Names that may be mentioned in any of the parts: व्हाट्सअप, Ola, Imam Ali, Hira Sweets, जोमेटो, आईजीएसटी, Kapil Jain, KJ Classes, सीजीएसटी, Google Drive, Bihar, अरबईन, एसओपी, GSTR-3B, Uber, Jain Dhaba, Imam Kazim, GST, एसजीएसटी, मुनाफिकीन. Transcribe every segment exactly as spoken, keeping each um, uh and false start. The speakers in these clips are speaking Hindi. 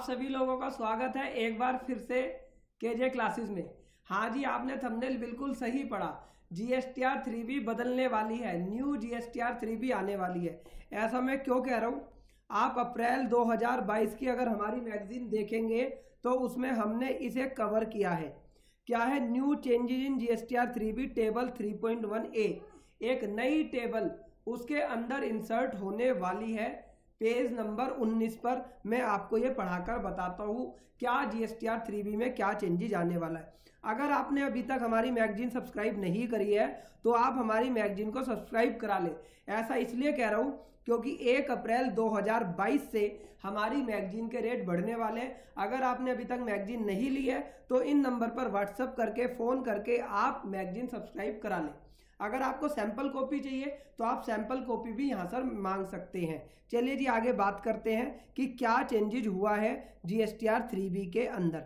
आप सभी लोगों का स्वागत है एक बार फिर से केजे क्लासेस में। हाँ जी, आपने थंबनेल बिल्कुल सही पढ़ा। G S T R three B बदलने वाली है, new G S T R three B आने वाली है। ऐसा मैं क्यों कह रहा हूँ, आप अप्रैल दो हज़ार बाईस की अगर हमारी मैगजीन देखेंगे तो उसमें हमने इसे कवर किया है। क्या है? New changes in G S T R three B table three point one A, एक नई टेबल उसके अंदर इंसर्ट होने वाली है। पेज नंबर उन्नीस पर मैं आपको ये पढ़ाकर बताता हूँ क्या G S T R three B में क्या चेंजेज आने वाला है। अगर आपने अभी तक हमारी मैगजीन सब्सक्राइब नहीं करी है तो आप हमारी मैगजीन को सब्सक्राइब करा लें। ऐसा इसलिए कह रहा हूँ क्योंकि एक अप्रैल दो हज़ार बाईस से हमारी मैगजीन के रेट बढ़ने वाले हैं। अगर आपने अभी तक मैगजीन नहीं ली है तो इन नंबर पर व्हाट्सअप करके, फ़ोन करके आप मैगजीन सब्सक्राइब करा लें। अगर आपको सैंपल कॉपी चाहिए तो आप सैंपल कॉपी भी यहाँ से मांग सकते हैं। चलिए जी, आगे बात करते हैं कि क्या चेंजेज हुआ है G S T R three B के अंदर।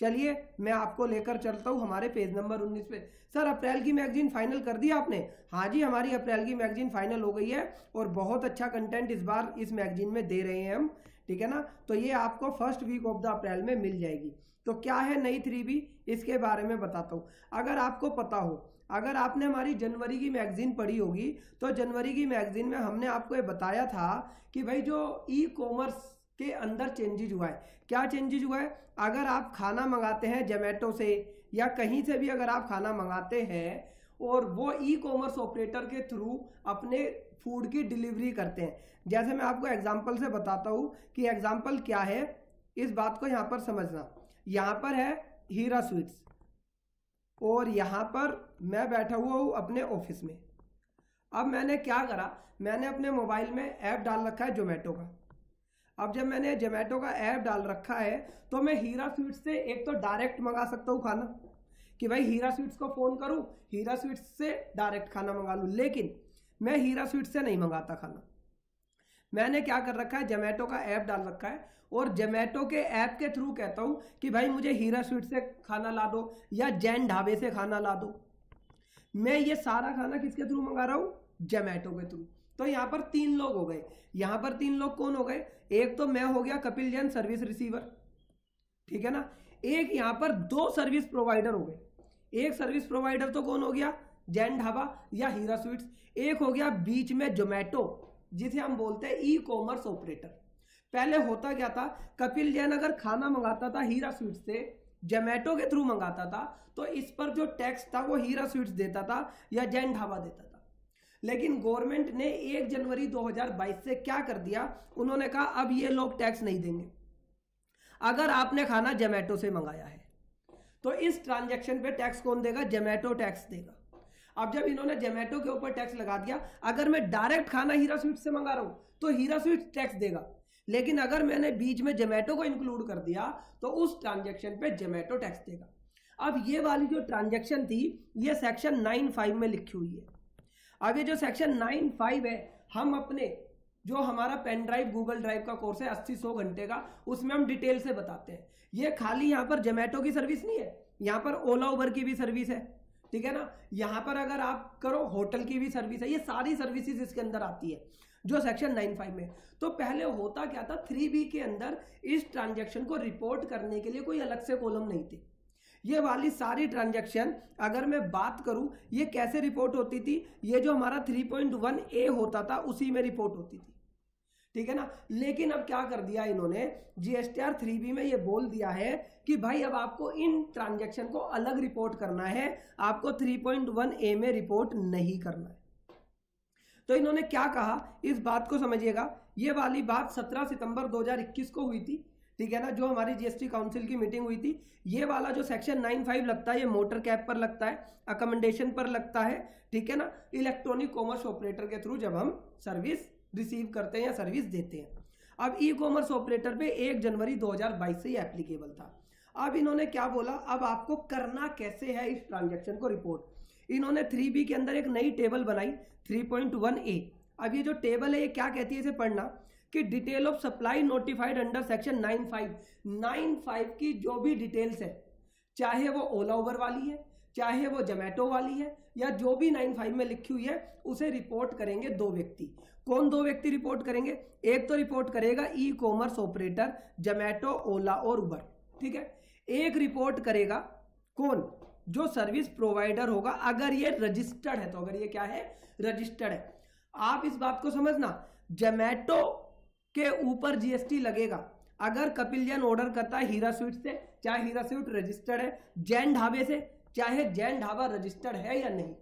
चलिए मैं आपको लेकर चलता हूँ हमारे पेज नंबर उन्नीस पे। सर, अप्रैल की मैगजीन फाइनल कर दी आपने? हाँ जी, हमारी अप्रैल की मैगजीन फाइनल हो गई है और बहुत अच्छा कंटेंट इस बार इस मैगजीन में दे रहे हैं हम, ठीक है ना। तो ये आपको first week of the April में मिल जाएगी। तो क्या है नई थ्री बी, इसके बारे में बताता हूँ। अगर आपको पता हो, अगर आपने हमारी जनवरी की मैगजीन पढ़ी होगी तो जनवरी की मैगजीन में हमने आपको ये बताया था कि भाई जो ई कॉमर्स के अंदर चेंजेज हुआ है। क्या चेंजेज हुआ है? अगर आप खाना मंगाते हैं जोमेटो से या कहीं से भी अगर आप खाना मंगाते हैं और वो ई कॉमर्स ऑपरेटर के थ्रू अपने फूड की डिलीवरी करते हैं, जैसे मैं आपको एग्जांपल से बताता हूँ कि एग्जांपल क्या है, इस बात को यहाँ पर समझना। यहाँ पर है हीरा स्वीट्स और यहाँ पर मैं बैठा हुआ हूँ अपने ऑफिस में। अब मैंने क्या करा, मैंने अपने मोबाइल में ऐप डाल रखा है जोमेटो का। अब जब मैंने जोमेटो का ऐप डाल रखा है तो मैं हीरा स्वीट्स से एक तो डायरेक्ट मंगा सकता हूँ खाना, कि भाई हीरा स्वीट्स को फ़ोन करूँ, हीरा स्वीट्स से डायरेक्ट खाना मंगा लूँ। लेकिन मैं हीरा स्वीट्स से नहीं मंगाता खाना। मैंने क्या कर रखा है, जोमेटो का ऐप डाल रखा है और जोमेटो के ऐप के थ्रू कहता हूँ कि भाई मुझे हीरा स्वीट्स से खाना ला दो या जैन ढाबे से खाना ला दो। मैं ये सारा खाना किसके थ्रू मंगा रहा हूँ? जोमेटो के थ्रू। तो यहाँ पर तीन लोग हो गए। यहाँ पर तीन लोग कौन हो गए? एक तो मैं हो गया कपिल जैन सर्विस रिसीवर, ठीक है ना। एक यहाँ पर दो सर्विस प्रोवाइडर हो गए। एक सर्विस प्रोवाइडर तो कौन हो गया? जैन ढाबा या हीरा स्वीट्स। एक हो गया बीच में जोमेटो, जिसे हम बोलते हैं ई कॉमर्स ऑपरेटर। पहले होता क्या था, कपिल जैन अगर खाना मंगाता था हीरा स्वीट्स से, जोमेटो के थ्रू मंगाता था, तो इस पर जो टैक्स था वो हीरा स्वीट्स देता था या जैन ढाबा देता था। लेकिन गवर्नमेंट ने एक जनवरी दो हज़ार बाईस से क्या कर दिया, उन्होंने कहा अब ये लोग टैक्स नहीं देंगे अगर आपने खाना जोमेटो से मंगाया है तो। इस ट्रांजैक्शन पे टैक्स कौन देगा? जोमेटो टैक्स देगा। अब जब इन्होंने जोमेटो के ऊपर टैक्स लगा दिया, अगर मैं डायरेक्ट खाना हीरा स्वीट्स से मंगा रहा हूं तो हीरा स्वीट्स टैक्स देगा, लेकिन अगर मैंने बीच में जोमेटो को इंक्लूड कर दिया तो उस ट्रांजेक्शन पे जोमेटो टैक्स देगा। अब ये वाली जो ट्रांजेक्शन थी ये सेक्शन नाइन फाइव में लिखी हुई है। अब ये जो सेक्शन नाइन फाइव है, हम अपने जो हमारा पेन ड्राइव, गूगल ड्राइव का कोर्स है अस्सी सौ घंटे का, उसमें हम डिटेल से बताते हैं। ये खाली यहाँ पर जोमेटो की सर्विस नहीं है, यहाँ पर ओला उबर की भी सर्विस है, ठीक है ना। यहाँ पर अगर आप करो होटल की भी सर्विस है। ये सारी सर्विसेज इसके अंदर आती है जो सेक्शन नाइन फाइव में। तो पहले होता क्या था, थ्री बी के अंदर इस ट्रांजेक्शन को रिपोर्ट करने के लिए कोई अलग से कॉलम नहीं थे। ये वाली सारी ट्रांजैक्शन अगर मैं बात करूं, ये कैसे रिपोर्ट होती थी, ये जो हमारा थ्री पॉइंट वन ए होता था उसी में रिपोर्ट होती थी, ठीक है ना। लेकिन अब क्या कर दिया इन्होंने, G S T R three B में ये बोल दिया है कि भाई अब आपको इन ट्रांजैक्शन को अलग रिपोर्ट करना है, आपको थ्री पॉइंट वन ए में रिपोर्ट नहीं करना है। तो इन्होंने क्या कहा, इस बात को समझिएगा। ये वाली बात सत्रह सितंबर दो हजार इक्कीस को हुई थी, ठीक है ना, जो हमारी जीएसटी काउंसिल की मीटिंग हुई थी। ये वाला जो सेक्शन नाइन फाइव लगता है, ये मोटर कैब पर लगता है, अकोमोडेशन पर लगता है, ठीक है ना, इलेक्ट्रॉनिक कॉमर्स ऑपरेटर के थ्रू जब हम सर्विस रिसीव करते हैं या सर्विस देते हैं। अब ई कॉमर्स ऑपरेटर पे एक जनवरी दो हज़ार बाईस से ये एप्लीकेबल था। अब इन्होंने क्या बोला, अब आपको करना कैसे है इस ट्रांजेक्शन को रिपोर्ट। इन्होंने थ्री बी के अंदर एक नई टेबल बनाई थ्री पॉइंट वन ए। अब ये जो टेबल है ये क्या कहती है, इसे पढ़ना कि detail of supply notified under section nine five, nine five की जो भी डिटेल्स है, चाहे वो ओला उबर वाली है, चाहे वो जोमेटो वाली है या जो भी नाइन फाइव में लिखी हुई है, उसे रिपोर्ट करेंगे दो व्यक्ति। कौन दो व्यक्ति रिपोर्ट करेंगे? एक तो रिपोर्ट करेगा e commerce operator जोमेटो, Ola और उबर, ठीक है। एक रिपोर्ट करेगा कौन? जो सर्विस प्रोवाइडर होगा, अगर ये रजिस्टर्ड है तो। अगर ये क्या है? रजिस्टर्ड है। आप इस बात को समझना, जोमेटो के ऊपर जीएसटी लगेगा अगर कपिल जैन ऑर्डर करता है हीरा स्वीट से, चाहे हीरा स्वीट रजिस्टर्ड है, जैन ढाबे से, चाहे जैन ढाबा रजिस्टर्ड है या नहीं,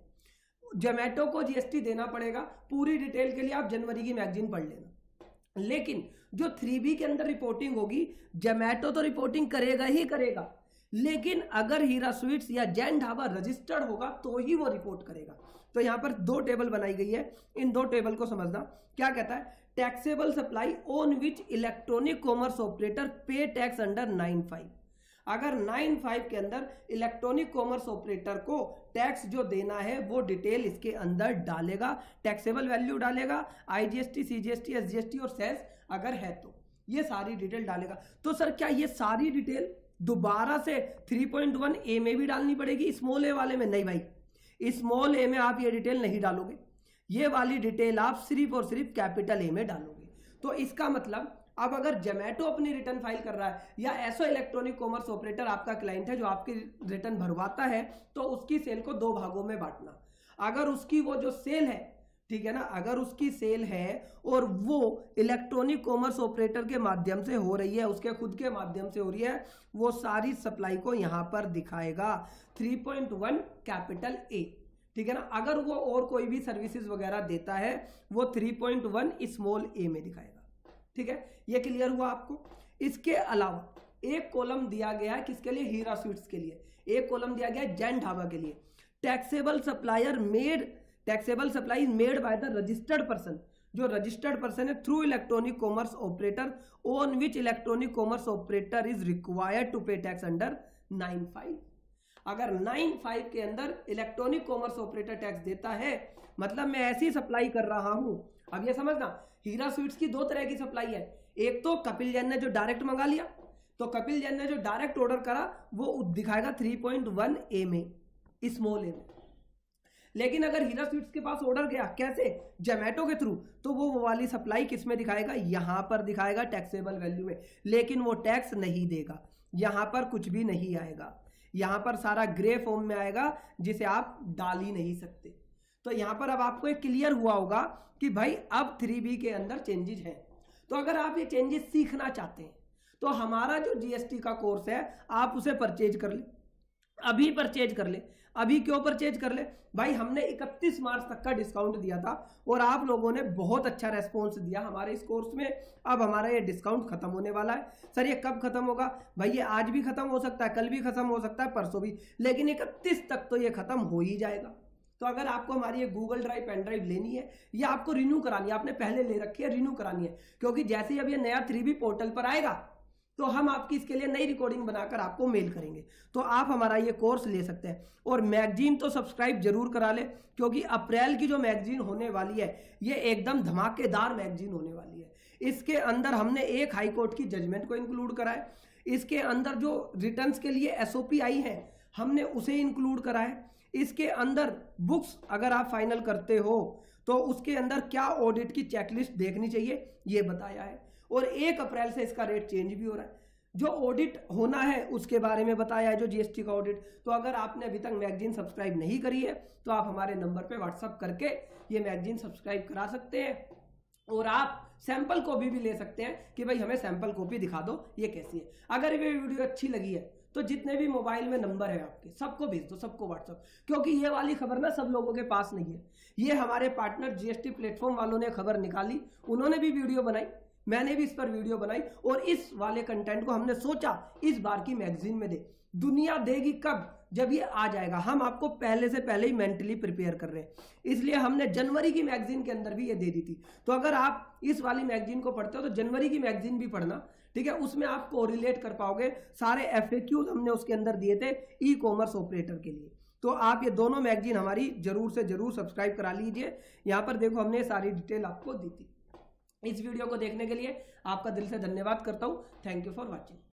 जोमेटो को जीएसटी देना पड़ेगा। पूरी डिटेल के लिए आप जनवरी की मैगजीन पढ़ लेना। लेकिन जो थ्री बी के अंदर रिपोर्टिंग होगी, जोमेटो तो रिपोर्टिंग करेगा ही करेगा, लेकिन अगर हीरा स्वीट्स या जैन ढाबा रजिस्टर्ड होगा तो ही वो रिपोर्ट करेगा। तो यहां पर दो टेबल बनाई गई है, इन दो टेबल को समझना। क्या कहता है? Taxable supply on which electronic commerce operator pay tax under nine five. अगर नाइन फाइव के अंदर इलेक्ट्रॉनिक कॉमर्स ऑपरेटर को टैक्स जो देना है वो डिटेल इसके अंदर डालेगा, टैक्सेबल वैल्यू डालेगा, आईजीएसटी, सीजीएसटी, एसजीएसटी और सेस अगर है तो ये सारी डिटेल डालेगा। तो सर क्या ये सारी डिटेल दोबारा से थ्री पॉइंट वन ए में भी डालनी पड़ेगी, स्मॉल ए वाले में? नहीं भाई, स्मॉल ए में आप ये डिटेल नहीं डालोगे, ये वाली डिटेल आप सिर्फ और सिर्फ कैपिटल ए में डालोगे। तो इसका मतलब अब अगर जोमेटो अपनी रिटर्न फाइल कर रहा है या ऐसा इलेक्ट्रॉनिक कॉमर्स ऑपरेटर आपका क्लाइंट है जो आपकी रिटर्न भरवाता है, तो उसकी सेल को दो भागों में बांटना। अगर उसकी वो जो सेल है, ठीक है ना, अगर उसकी सेल है और वो इलेक्ट्रॉनिक कॉमर्स ऑपरेटर के माध्यम से हो रही है, उसके खुद के माध्यम से हो रही है, वो सारी सप्लाई को यहां पर दिखाएगा three point one capital A, ठीक है ना। अगर वो और कोई भी सर्विसेज वगैरह देता है वो three point one small A में दिखाएगा, ठीक है। ये क्लियर हुआ आपको। इसके अलावा एक कॉलम दिया गया है किसके लिए? हीरा स्वीट्स के लिए। एक कॉलम दिया गया है जैन ढाबा के लिए। Taxable supplier made taxable supply made by the registered person, जो रजिस्टर्ड पर्सन है, through electronic commerce operator on which electronic commerce operator is required to pay tax under nine five. अगर नाइन फाइव के अंदर इलेक्ट्रॉनिक कॉमर्स ऑपरेटर टैक्स देता है, मतलब मैं ऐसी सप्लाई कर रहा हूं। अब ये समझना, हीरा स्वीट्स की दो तरह की सप्लाई है। एक तो कपिल जैन ने जो डायरेक्ट मंगा लिया, तो कपिल जैन ने जो डायरेक्ट ऑर्डर करा वो दिखाएगा थ्री पॉइंट वन ए में, स्मॉल ए में। लेकिन अगर हीरा स्वीट्स के पास ऑर्डर गया कैसे? जोमेटो के थ्रू, तो वो वो वाली सप्लाई किस में दिखाएगा? यहां पर दिखाएगा टैक्सेबल वैल्यू में, लेकिन वो टैक्स नहीं देगा। यहां पर कुछ भी नहीं आएगा, यहां पर सारा ग्रे फॉर्म में आएगा जिसे आप डाल ही नहीं सकते। तो यहां पर अब आपको एक क्लियर हुआ होगा कि भाई अब थ्री बी के अंदर चेंजेस हैं। तो अगर आप ये चेंजेस सीखना चाहते हैं तो हमारा जो जीएसटी का कोर्स है आप उसे परचेज कर लें, अभी परचेज कर ले। अभी क्यों परचेज कर ले? भाई हमने इकतीस मार्च तक का डिस्काउंट दिया था और आप लोगों ने बहुत अच्छा रेस्पॉन्स दिया हमारे इस कोर्स में। अब हमारा ये डिस्काउंट खत्म होने वाला है। सर ये कब खत्म होगा? भाई ये आज भी खत्म हो सकता है, कल भी खत्म हो सकता है, परसों भी, लेकिन इकतीस तक तो ये खत्म हो ही जाएगा। तो अगर आपको हमारी ये गूगल ड्राइव पेन ड्राइव लेनी है या आपको रिन्यू करानी है, आपने पहले ले रखी है, रिन्यू करानी है, क्योंकि जैसे ही अब ये नया थ्री बी पोर्टल पर आएगा तो हम आपकी इसके लिए नई रिकॉर्डिंग बनाकर आपको मेल करेंगे। तो आप हमारा ये कोर्स ले सकते हैं। और मैगजीन तो सब्सक्राइब जरूर करा ले, क्योंकि अप्रैल की जो मैगजीन होने वाली है ये एकदम धमाकेदार मैगजीन होने वाली है। इसके अंदर हमने एक हाई कोर्ट की जजमेंट को इंक्लूड करा है, इसके अंदर जो रिटर्न्स के लिए एसओपी आई है हमने उसे इंक्लूड करा है, इसके अंदर बुक्स अगर आप फाइनल करते हो तो उसके अंदर क्या ऑडिट की चेकलिस्ट देखनी चाहिए ये बताया है। और एक अप्रैल से इसका रेट चेंज भी हो रहा है, जो ऑडिट होना है उसके बारे में बताया है, जो जीएसटी का ऑडिट। तो अगर आपने अभी तक मैगजीन सब्सक्राइब नहीं करी है तो आप हमारे नंबर पे व्हाट्सअप करके ये मैगजीन सब्सक्राइब करा सकते हैं। और आप सैंपल कॉपी भी ले सकते हैं कि भाई हमें सैंपल कॉपी दिखा दो ये कैसी है। अगर ये वीडियो अच्छी लगी है तो जितने भी मोबाइल में नंबर है आपके सबको भेज दो, सबको व्हाट्सअप, क्योंकि ये वाली खबर ना सब लोगों के पास नहीं है। ये हमारे पार्टनर जीएसटी प्लेटफॉर्म वालों ने खबर निकाली, उन्होंने भी वीडियो बनाई, मैंने भी इस पर वीडियो बनाई, और इस वाले कंटेंट को हमने सोचा इस बार की मैगजीन में दे। दुनिया देगी कब? जब ये आ जाएगा। हम आपको पहले से पहले ही मेंटली प्रिपेयर कर रहे हैं, इसलिए हमने जनवरी की मैगजीन के अंदर भी ये दे दी थी। तो अगर आप इस वाली मैगजीन को पढ़ते हो तो जनवरी की मैगजीन भी पढ़ना, ठीक है। उसमें आप कोरिलेट कर पाओगे, सारे एफएक्यूज हमने उसके अंदर दिए थे ई कॉमर्स ऑपरेटर के लिए। तो आप ये दोनों मैगजीन हमारी जरूर से जरूर सब्सक्राइब करा लीजिए। यहाँ पर देखो हमने सारी डिटेल आपको दी थी। इस वीडियो को देखने के लिए आपका दिल से धन्यवाद करता हूँ। Thank you for watching.